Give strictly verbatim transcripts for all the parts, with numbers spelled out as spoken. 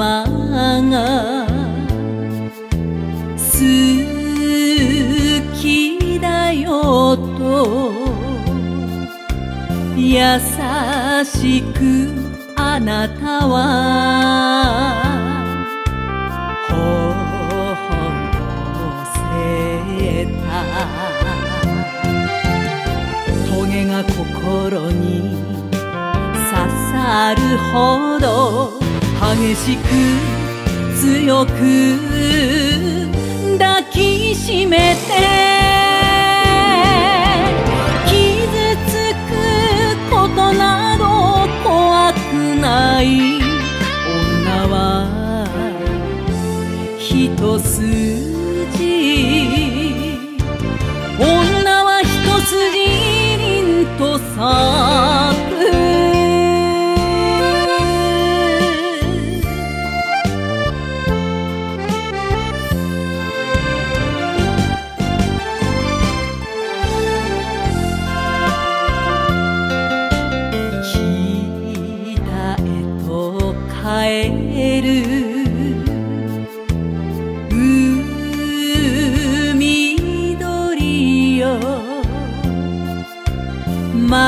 様が好きだよと優しくあなたは微笑ませた。トゲが心に刺さるほど激しく強く抱きしめて傷つくことなど怖くない。女は一筋女は一筋凛と咲く。迷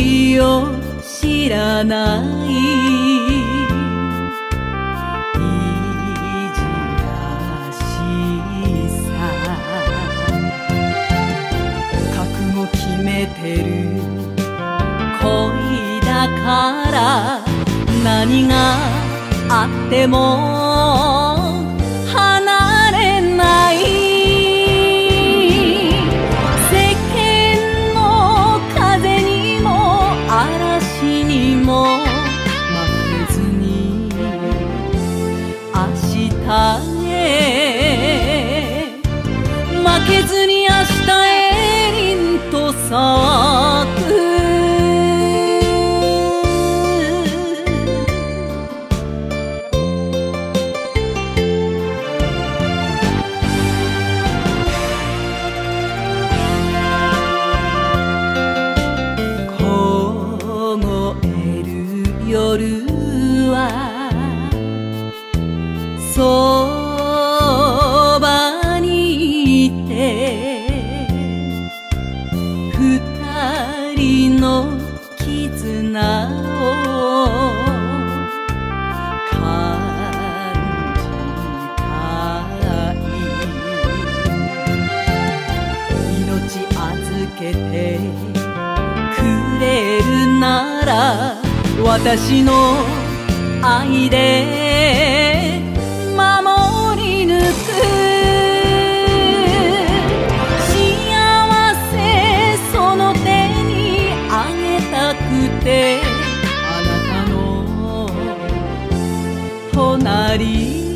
いを知らないいじらしさ。覚悟決めてる恋だから何があっても離れない。負けずに明日へ凛と咲く。凍える夜はそばにいて二人の絆を感じたい。命預けてくれるなら私の愛で守り抜く。幸せその手にあげたくてあなたの隣